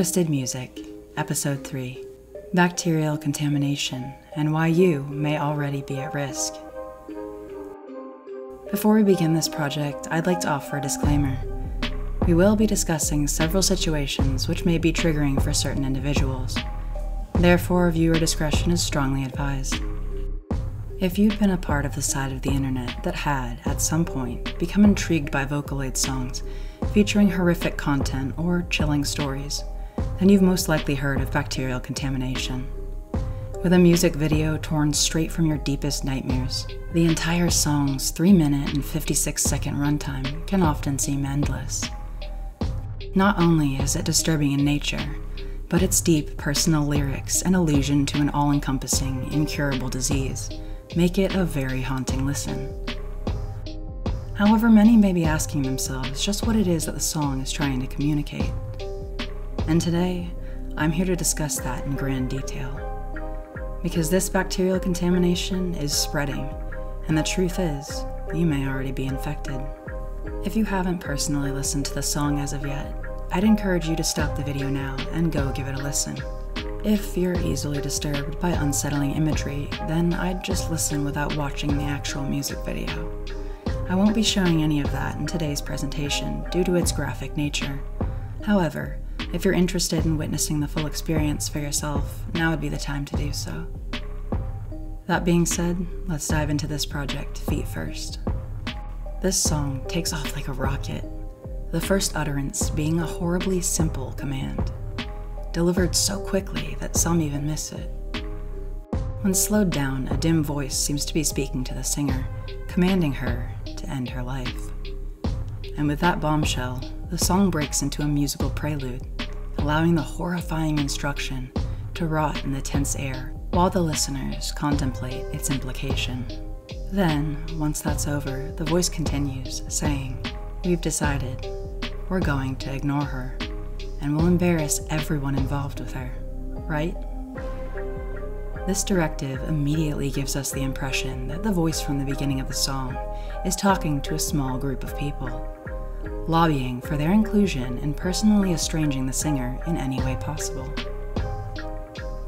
Twisted Music, Episode 3, Bacterial Contamination and Why You May Already Be at Risk. Before we begin this project, I'd like to offer a disclaimer. We will be discussing several situations which may be triggering for certain individuals. Therefore, viewer discretion is strongly advised. If you've been a part of the side of the internet that had, at some point, become intrigued by Vocaloid songs featuring horrific content or chilling stories, then you've most likely heard of bacterial contamination. With a music video torn straight from your deepest nightmares, the entire song's 3-minute and 56-second runtime can often seem endless. Not only is it disturbing in nature, but its deep personal lyrics and allusion to an all-encompassing, incurable disease make it a very haunting listen. However, many may be asking themselves just what it is that the song is trying to communicate. And today, I'm here to discuss that in grand detail. Because this bacterial contamination is spreading, and the truth is, you may already be infected. If you haven't personally listened to the song as of yet, I'd encourage you to stop the video now and go give it a listen. If you're easily disturbed by unsettling imagery, then I'd just listen without watching the actual music video. I won't be showing any of that in today's presentation due to its graphic nature. However, if you're interested in witnessing the full experience for yourself, now would be the time to do so. That being said, let's dive into this project feet first. This song takes off like a rocket, the first utterance being a horribly simple command, delivered so quickly that some even miss it. When slowed down, a dim voice seems to be speaking to the singer, commanding her to end her life. And with that bombshell, the song breaks into a musical prelude, allowing the horrifying instruction to rot in the tense air while the listeners contemplate its implication. Then, once that's over, the voice continues, saying, "We've decided, we're going to ignore her, and we'll embarrass everyone involved with her, right?" This directive immediately gives us the impression that the voice from the beginning of the song is talking to a small group of people, lobbying for their inclusion and personally estranging the singer in any way possible.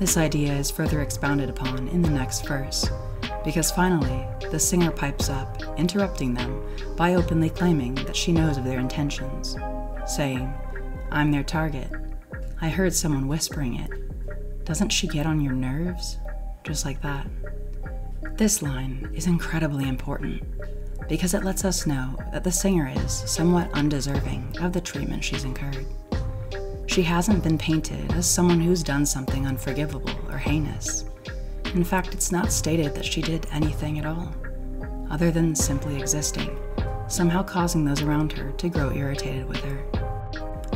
This idea is further expounded upon in the next verse, because finally, the singer pipes up, interrupting them by openly claiming that she knows of their intentions, saying, "I'm their target. I heard someone whispering it. Doesn't she get on your nerves?" Just like that. This line is incredibly important because it lets us know that the singer is somewhat undeserving of the treatment she's incurred. She hasn't been painted as someone who's done something unforgivable or heinous. In fact, it's not stated that she did anything at all, other than simply existing, somehow causing those around her to grow irritated with her.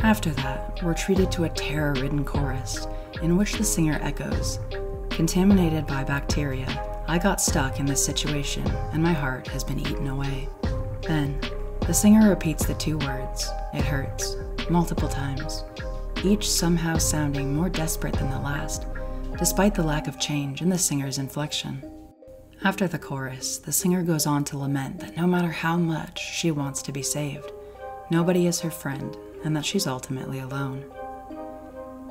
After that, we're treated to a terror-ridden chorus in which the singer echoes, "Contaminated by bacteria, I got stuck in this situation and my heart has been eaten away." Then, the singer repeats the two words, "it hurts," multiple times, each somehow sounding more desperate than the last, despite the lack of change in the singer's inflection. After the chorus, the singer goes on to lament that no matter how much she wants to be saved, nobody is her friend, and that she's ultimately alone.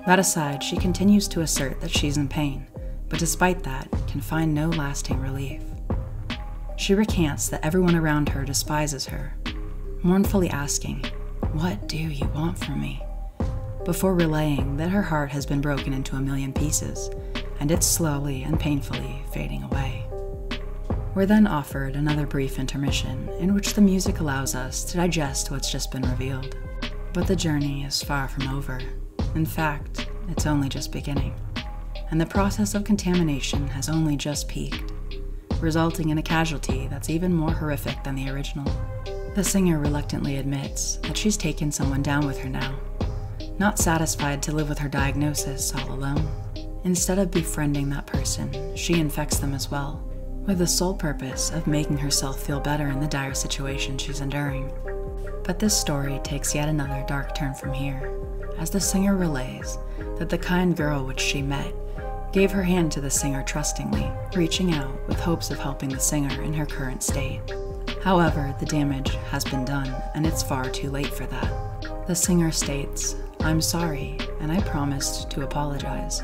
That aside, she continues to assert that she's in pain, but despite that, can find no lasting relief. She recants that everyone around her despises her, mournfully asking, "What do you want from me?" before relaying that her heart has been broken into a million pieces, and it's slowly and painfully fading away. We're then offered another brief intermission in which the music allows us to digest what's just been revealed. But the journey is far from over. In fact, it's only just beginning, and the process of contamination has only just peaked, resulting in a casualty that's even more horrific than the original. The singer reluctantly admits that she's taken someone down with her now, not satisfied to live with her diagnosis all alone. Instead of befriending that person, she infects them as well, with the sole purpose of making herself feel better in the dire situation she's enduring. But this story takes yet another dark turn from here, as the singer relays that the kind girl which she met gave her hand to the singer trustingly, reaching out with hopes of helping the singer in her current state. However, the damage has been done, and it's far too late for that. The singer states, "I'm sorry, and I promised to apologize.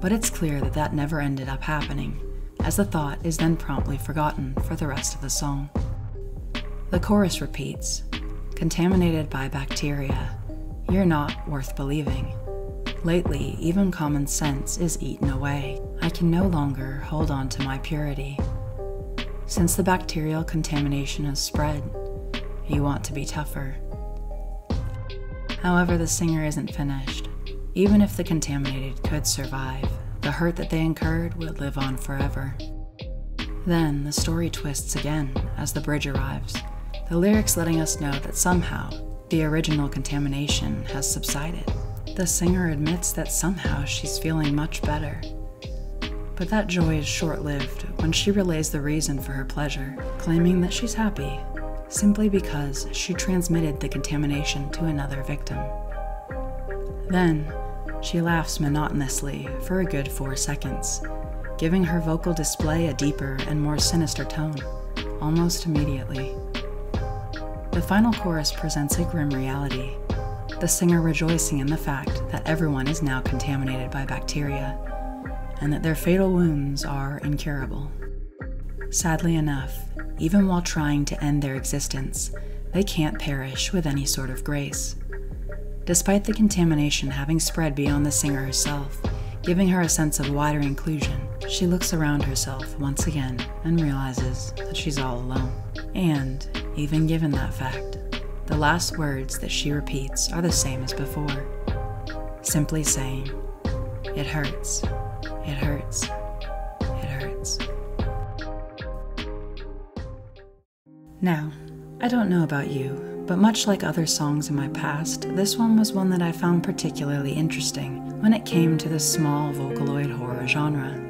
But it's clear that that never ended up happening, as the thought is then promptly forgotten for the rest of the song. The chorus repeats, "Contaminated by bacteria, you're not worth believing. Lately, even common sense is eaten away. I can no longer hold on to my purity. Since the bacterial contamination has spread, you want to be tougher." However, the singer isn't finished. Even if the contaminated could survive, the hurt that they incurred would live on forever. Then the story twists again as the bridge arrives, the lyrics letting us know that somehow the original contamination has subsided. The singer admits that somehow she's feeling much better. But that joy is short-lived when she relays the reason for her pleasure, claiming that she's happy simply because she transmitted the contamination to another victim. Then, she laughs monotonously for a good 4 seconds, giving her vocal display a deeper and more sinister tone, almost immediately. The final chorus presents a grim reality, the singer rejoicing in the fact that everyone is now contaminated by bacteria, and that their fatal wounds are incurable. Sadly enough, even while trying to end their existence, they can't perish with any sort of grace. Despite the contamination having spread beyond the singer herself, giving her a sense of wider inclusion, she looks around herself once again and realizes that she's all alone. And, even given that fact, the last words that she repeats are the same as before, simply saying, "It hurts. It hurts. It hurts." Now, I don't know about you, but much like other songs in my past, this one was one that I found particularly interesting when it came to the small Vocaloid horror genre.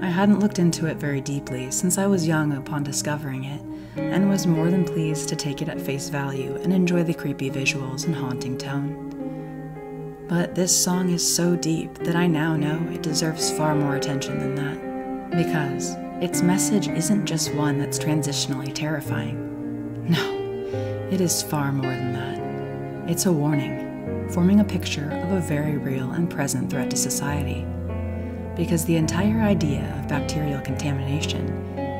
I hadn't looked into it very deeply since I was young upon discovering it, and was more than pleased to take it at face value and enjoy the creepy visuals and haunting tone. But this song is so deep that I now know it deserves far more attention than that, because its message isn't just one that's transitionally terrifying. No, it is far more than that. It's a warning, forming a picture of a very real and present threat to society, because the entire idea of bacterial contamination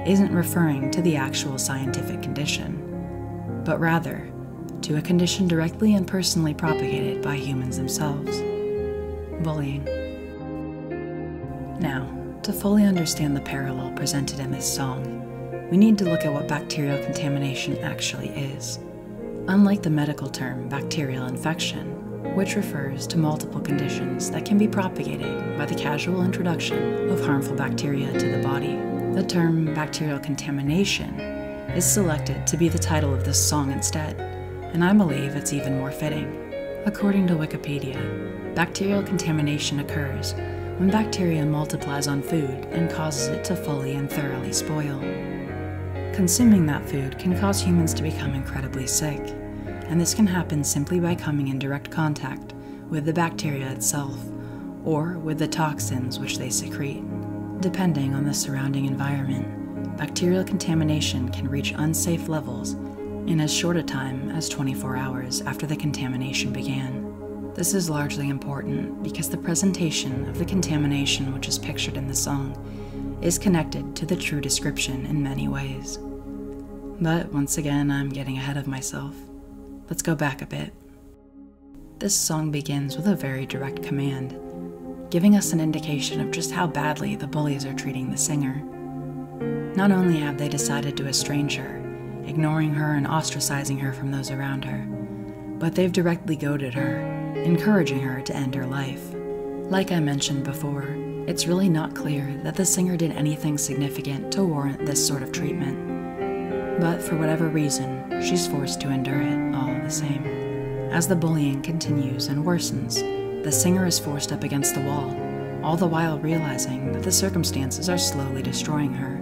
isn't referring to the actual scientific condition, but rather to a condition directly and personally propagated by humans themselves: bullying. Now, to fully understand the parallel presented in this song, we need to look at what bacterial contamination actually is. Unlike the medical term bacterial infection, which refers to multiple conditions that can be propagated by the casual introduction of harmful bacteria to the body, the term bacterial contamination is selected to be the title of this song instead, and I believe it's even more fitting. According to Wikipedia, bacterial contamination occurs when bacteria multiplies on food and causes it to fully and thoroughly spoil. Consuming that food can cause humans to become incredibly sick, and this can happen simply by coming in direct contact with the bacteria itself or with the toxins which they secrete. Depending on the surrounding environment, bacterial contamination can reach unsafe levels in as short a time as 24 hours after the contamination began. This is largely important because the presentation of the contamination which is pictured in the song is connected to the true description in many ways. But once again, I'm getting ahead of myself. Let's go back a bit. This song begins with a very direct command, giving us an indication of just how badly the bullies are treating the singer. Not only have they decided to estrange her, ignoring her and ostracizing her from those around her, but they've directly goaded her, encouraging her to end her life. Like I mentioned before, it's really not clear that the singer did anything significant to warrant this sort of treatment, but for whatever reason, she's forced to endure it all the same. As the bullying continues and worsens, the singer is forced up against the wall, all the while realizing that the circumstances are slowly destroying her,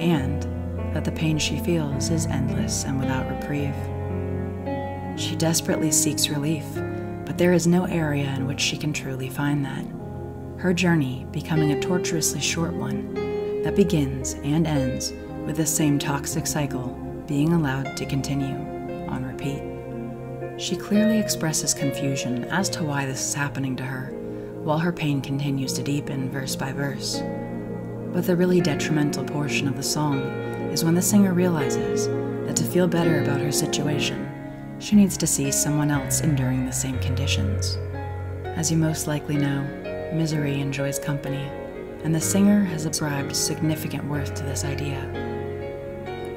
and that the pain she feels is endless and without reprieve. She desperately seeks relief, but there is no area in which she can truly find that, her journey becoming a tortuously short one that begins and ends with the same toxic cycle being allowed to continue on repeat. She clearly expresses confusion as to why this is happening to her, while her pain continues to deepen verse by verse. But the really detrimental portion of the song is when the singer realizes that to feel better about her situation, she needs to see someone else enduring the same conditions. As you most likely know, misery enjoys company, and the singer has ascribed significant worth to this idea.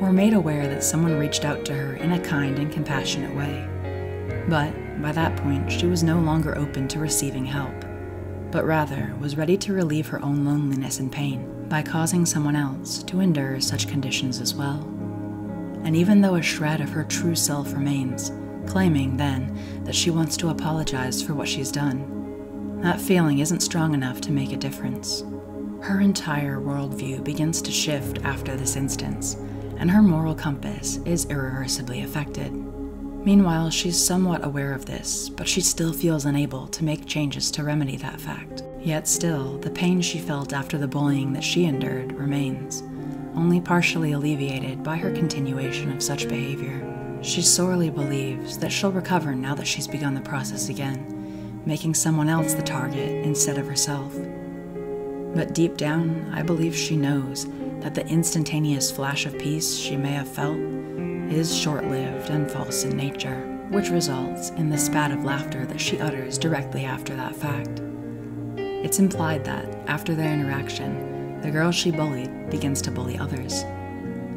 We're made aware that someone reached out to her in a kind and compassionate way. But by that point, she was no longer open to receiving help, but rather was ready to relieve her own loneliness and pain by causing someone else to endure such conditions as well. And even though a shred of her true self remains, claiming then that she wants to apologize for what she's done, that feeling isn't strong enough to make a difference. Her entire worldview begins to shift after this instance, and her moral compass is irreversibly affected. Meanwhile, she's somewhat aware of this, but she still feels unable to make changes to remedy that fact. Yet still, the pain she felt after the bullying that she endured remains, only partially alleviated by her continuation of such behavior. She sorely believes that she'll recover now that she's begun the process again, making someone else the target instead of herself. But deep down, I believe she knows that the instantaneous flash of peace she may have felt is short-lived and false in nature, which results in the spat of laughter that she utters directly after that fact. It's implied that, after their interaction, the girl she bullied begins to bully others.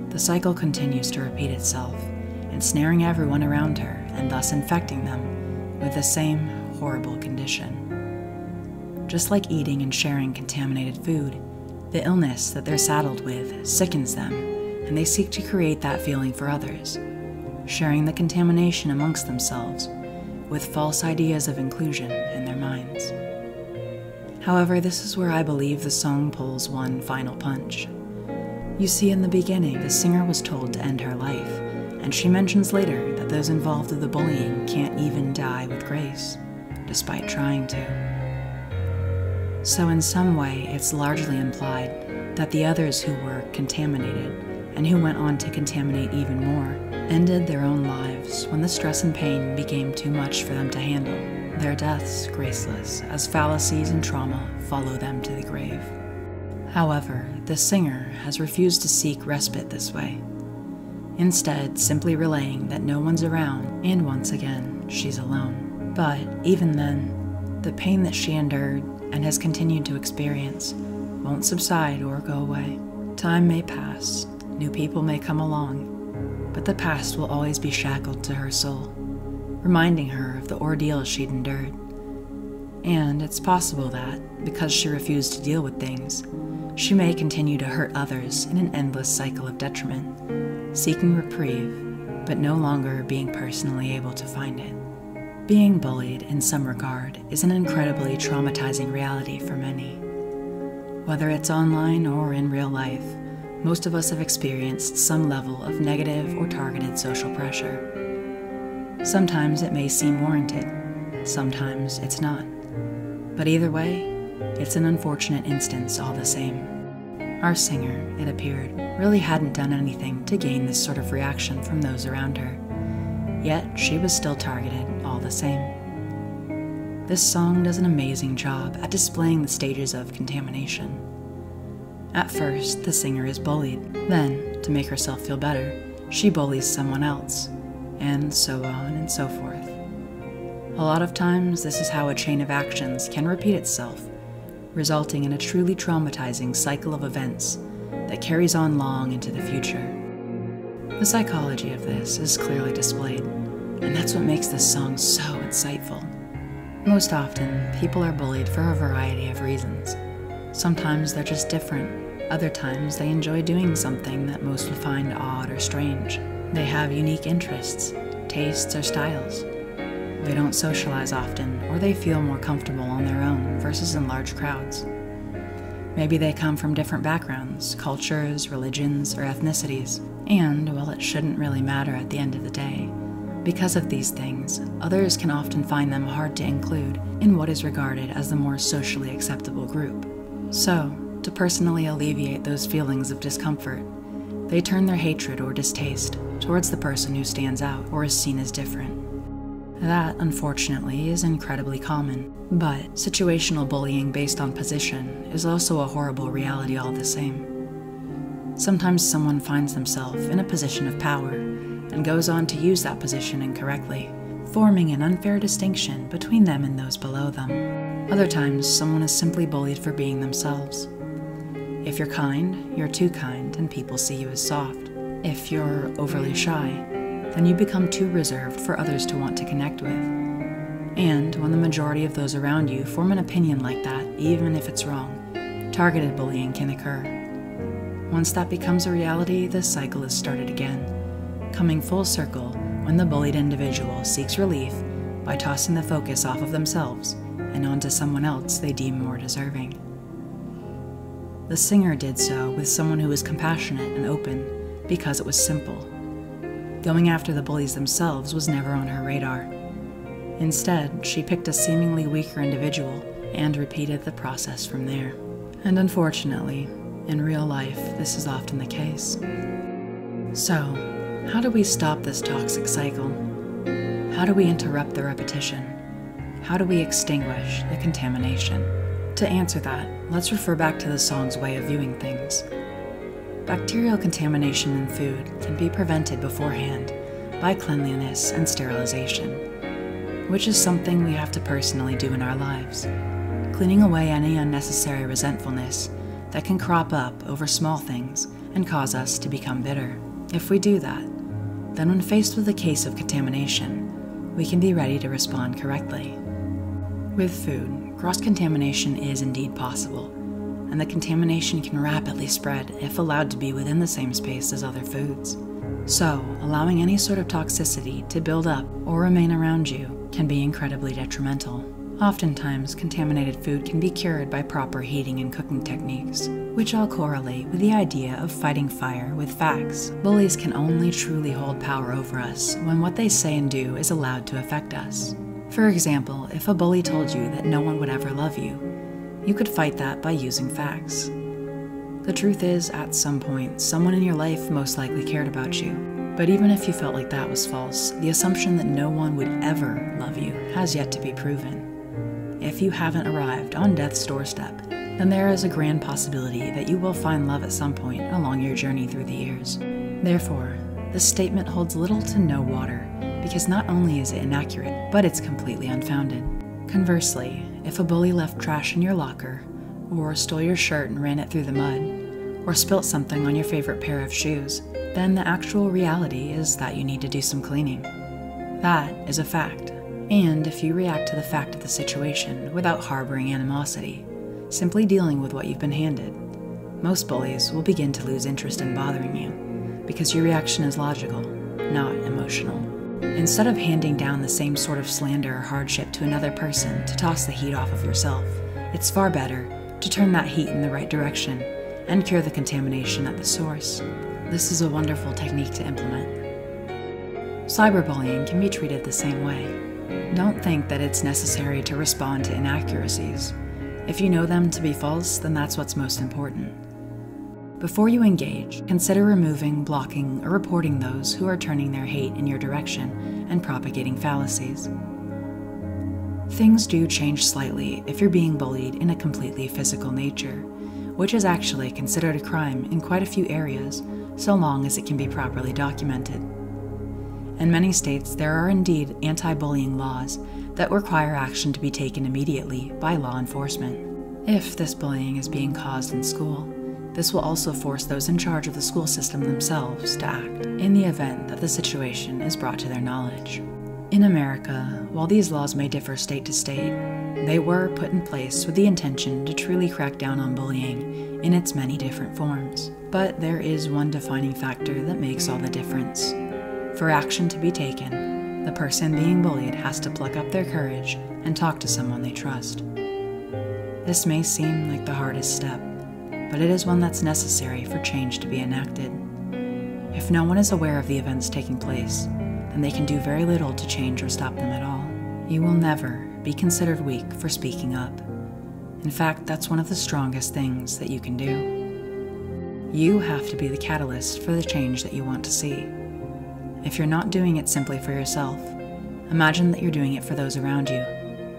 The cycle continues to repeat itself, ensnaring everyone around her and thus infecting them with the same horrible condition. Just like eating and sharing contaminated food, the illness that they're saddled with sickens them, and they seek to create that feeling for others, sharing the contamination amongst themselves with false ideas of inclusion in their minds. However, this is where I believe the song pulls one final punch. You see, in the beginning, the singer was told to end her life, and she mentions later that those involved in the bullying can't even die with grace, despite trying to. So in some way, it's largely implied that the others who were contaminated and who went on to contaminate even more, ended their own lives when the stress and pain became too much for them to handle, their deaths graceless as fallacies and trauma follow them to the grave. However, the singer has refused to seek respite this way, instead simply relaying that no one's around and once again, she's alone. But even then, the pain that she endured and has continued to experience won't subside or go away. Time may pass, new people may come along, but the past will always be shackled to her soul, reminding her of the ordeal she'd endured. And it's possible that, because she refused to deal with things, she may continue to hurt others in an endless cycle of detriment, seeking reprieve, but no longer being personally able to find it. Being bullied, in some regard, is an incredibly traumatizing reality for many. Whether it's online or in real life, most of us have experienced some level of negative or targeted social pressure. Sometimes it may seem warranted, sometimes it's not. But either way, it's an unfortunate instance all the same. Our singer, it appeared, really hadn't done anything to gain this sort of reaction from those around her. Yet she was still targeted all the same. This song does an amazing job at displaying the stages of contamination. At first, the singer is bullied. Then, to make herself feel better, she bullies someone else, and so on and so forth. A lot of times, this is how a chain of actions can repeat itself, resulting in a truly traumatizing cycle of events that carries on long into the future. The psychology of this is clearly displayed, and that's what makes this song so insightful. Most often, people are bullied for a variety of reasons. Sometimes they're just different, other times they enjoy doing something that most would find odd or strange. They have unique interests, tastes, or styles. They don't socialize often, or they feel more comfortable on their own versus in large crowds. Maybe they come from different backgrounds, cultures, religions, or ethnicities. And while it shouldn't really matter at the end of the day, because of these things, others can often find them hard to include in what is regarded as the more socially acceptable group. So, to personally alleviate those feelings of discomfort, they turn their hatred or distaste towards the person who stands out or is seen as different. That, unfortunately, is incredibly common. But situational bullying based on position is also a horrible reality all the same. Sometimes someone finds themselves in a position of power and goes on to use that position incorrectly, forming an unfair distinction between them and those below them. Other times, someone is simply bullied for being themselves. If you're kind, you're too kind, and people see you as soft. If you're overly shy, then you become too reserved for others to want to connect with. And when the majority of those around you form an opinion like that, even if it's wrong, targeted bullying can occur. Once that becomes a reality, the cycle is started again, coming full circle when the bullied individual seeks relief by tossing the focus off of themselves and onto someone else they deem more deserving. The singer did so with someone who was compassionate and open because it was simple. Going after the bullies themselves was never on her radar. Instead, she picked a seemingly weaker individual and repeated the process from there. And unfortunately, in real life, this is often the case. So, how do we stop this toxic cycle? How do we interrupt the repetition? How do we extinguish the contamination? To answer that, let's refer back to the song's way of viewing things. Bacterial contamination in food can be prevented beforehand by cleanliness and sterilization, which is something we have to personally do in our lives, cleaning away any unnecessary resentfulness that can crop up over small things and cause us to become bitter. If we do that, then when faced with a case of contamination, we can be ready to respond correctly. With food, cross-contamination is indeed possible, and the contamination can rapidly spread if allowed to be within the same space as other foods. So, allowing any sort of toxicity to build up or remain around you can be incredibly detrimental. Oftentimes, contaminated food can be cured by proper heating and cooking techniques, which all correlate with the idea of fighting fire with facts. Bullies can only truly hold power over us when what they say and do is allowed to affect us. For example, if a bully told you that no one would ever love you, you could fight that by using facts. The truth is, at some point, someone in your life most likely cared about you. But even if you felt like that was false, the assumption that no one would ever love you has yet to be proven. If you haven't arrived on death's doorstep, then there is a grand possibility that you will find love at some point along your journey through the years. Therefore, this statement holds little to no water, because not only is it inaccurate, but it's completely unfounded. Conversely, if a bully left trash in your locker, or stole your shirt and ran it through the mud, or spilt something on your favorite pair of shoes, then the actual reality is that you need to do some cleaning. That is a fact. And if you react to the fact of the situation without harboring animosity, simply dealing with what you've been handed, most bullies will begin to lose interest in bothering you, because your reaction is logical, not emotional. Instead of handing down the same sort of slander or hardship to another person to toss the heat off of yourself, it's far better to turn that heat in the right direction and cure the contamination at the source. This is a wonderful technique to implement. Cyberbullying can be treated the same way. Don't think that it's necessary to respond to inaccuracies. If you know them to be false, then that's what's most important. Before you engage, consider removing, blocking, or reporting those who are turning their hate in your direction and propagating fallacies. Things do change slightly if you're being bullied in a completely physical nature, which is actually considered a crime in quite a few areas, so long as it can be properly documented. In many states, there are indeed anti-bullying laws that require action to be taken immediately by law enforcement. If this bullying is being caused in school, this will also force those in charge of the school system themselves to act, in the event that the situation is brought to their knowledge. In America, while these laws may differ state to state, they were put in place with the intention to truly crack down on bullying in its many different forms. But there is one defining factor that makes all the difference. For action to be taken, the person being bullied has to pluck up their courage and talk to someone they trust. This may seem like the hardest step, but it is one that's necessary for change to be enacted. If no one is aware of the events taking place, then they can do very little to change or stop them at all. You will never be considered weak for speaking up. In fact, that's one of the strongest things that you can do. You have to be the catalyst for the change that you want to see. If you're not doing it simply for yourself, Imagine that you're doing it for those around you,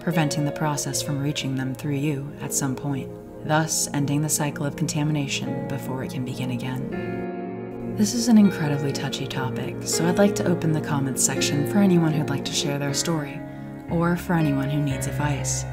preventing the process from reaching them through you at some point, thus ending the cycle of contamination before it can begin again. This is an incredibly touchy topic, so I'd like to open the comments section for anyone who'd like to share their story, or for anyone who needs advice.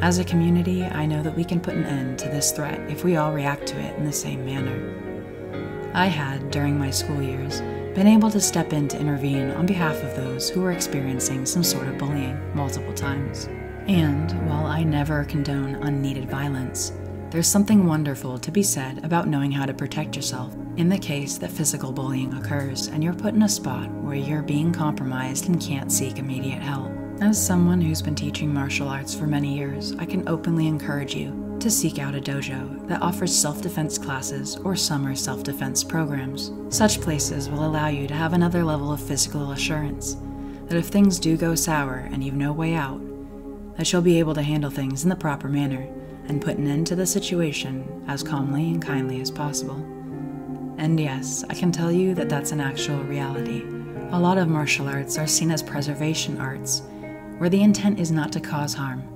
As a community, I know that we can put an end to this threat if we all react to it in the same manner. I had, during my school years, been able to step in to intervene on behalf of those who were experiencing some sort of bullying multiple times. And while I never condone unneeded violence, there's something wonderful to be said about knowing how to protect yourself in the case that physical bullying occurs and you're put in a spot where you're being compromised and can't seek immediate help. As someone who's been teaching martial arts for many years, I can openly encourage you to seek out a dojo that offers self-defense classes or summer self-defense programs. Such places will allow you to have another level of physical assurance that if things do go sour and you've no way out, that you'll be able to handle things in the proper manner and put an end to the situation as calmly and kindly as possible. And yes, I can tell you that that's an actual reality. A lot of martial arts are seen as preservation arts, where the intent is not to cause harm,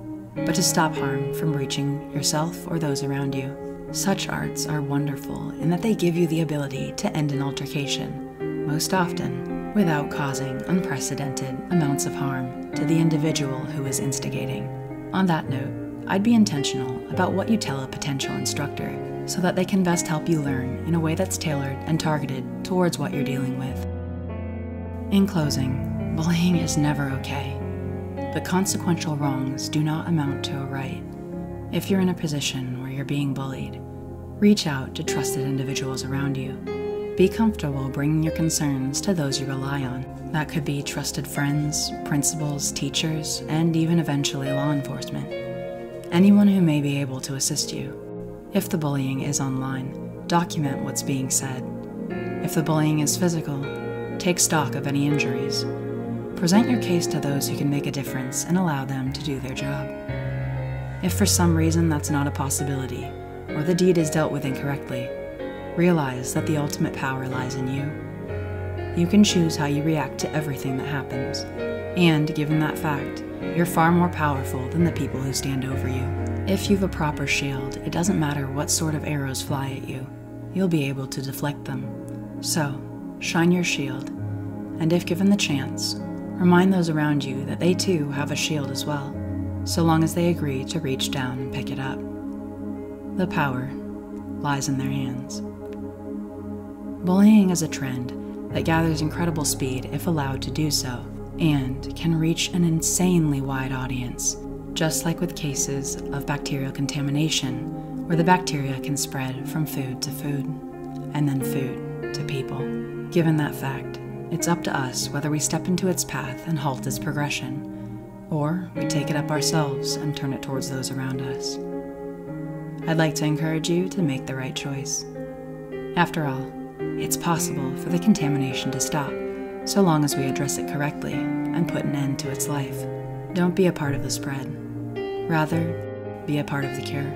but to stop harm from reaching yourself or those around you. Such arts are wonderful in that they give you the ability to end an altercation, most often without causing unprecedented amounts of harm to the individual who is instigating. On that note, I'd be intentional about what you tell a potential instructor so that they can best help you learn in a way that's tailored and targeted towards what you're dealing with. In closing, bullying is never okay. But consequential wrongs do not amount to a right. If you're in a position where you're being bullied, reach out to trusted individuals around you. Be comfortable bringing your concerns to those you rely on. That could be trusted friends, principals, teachers, and even eventually law enforcement. Anyone who may be able to assist you. If the bullying is online, document what's being said. If the bullying is physical, take stock of any injuries. Present your case to those who can make a difference and allow them to do their job. If for some reason that's not a possibility, or the deed is dealt with incorrectly, realize that the ultimate power lies in you. You can choose how you react to everything that happens, and given that fact, you're far more powerful than the people who stand over you. If you've a proper shield, it doesn't matter what sort of arrows fly at you, you'll be able to deflect them. So, shine your shield, and if given the chance, remind those around you that they too have a shield as well, so long as they agree to reach down and pick it up. The power lies in their hands. Bullying is a trend that gathers incredible speed if allowed to do so, and can reach an insanely wide audience, just like with cases of bacterial contamination, where the bacteria can spread from food to food, and then food to people. Given that fact, it's up to us whether we step into its path and halt its progression, or we take it up ourselves and turn it towards those around us. I'd like to encourage you to make the right choice. After all, it's possible for the contamination to stop, so long as we address it correctly and put an end to its life. Don't be a part of the spread. Rather, be a part of the cure.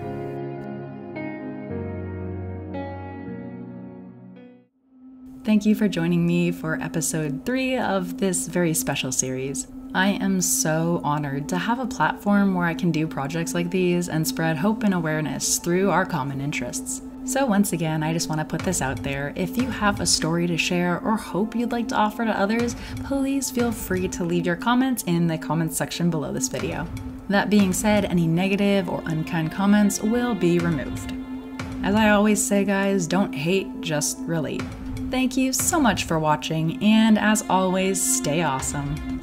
Thank you for joining me for episode 3 of this very special series. I am so honored to have a platform where I can do projects like these and spread hope and awareness through our common interests. So once again, I just want to put this out there. If you have a story to share or hope you'd like to offer to others, please feel free to leave your comments in the comments section below this video. That being said, any negative or unkind comments will be removed. As I always say, guys, don't hate, just relate. Thank you so much for watching, and as always, stay awesome.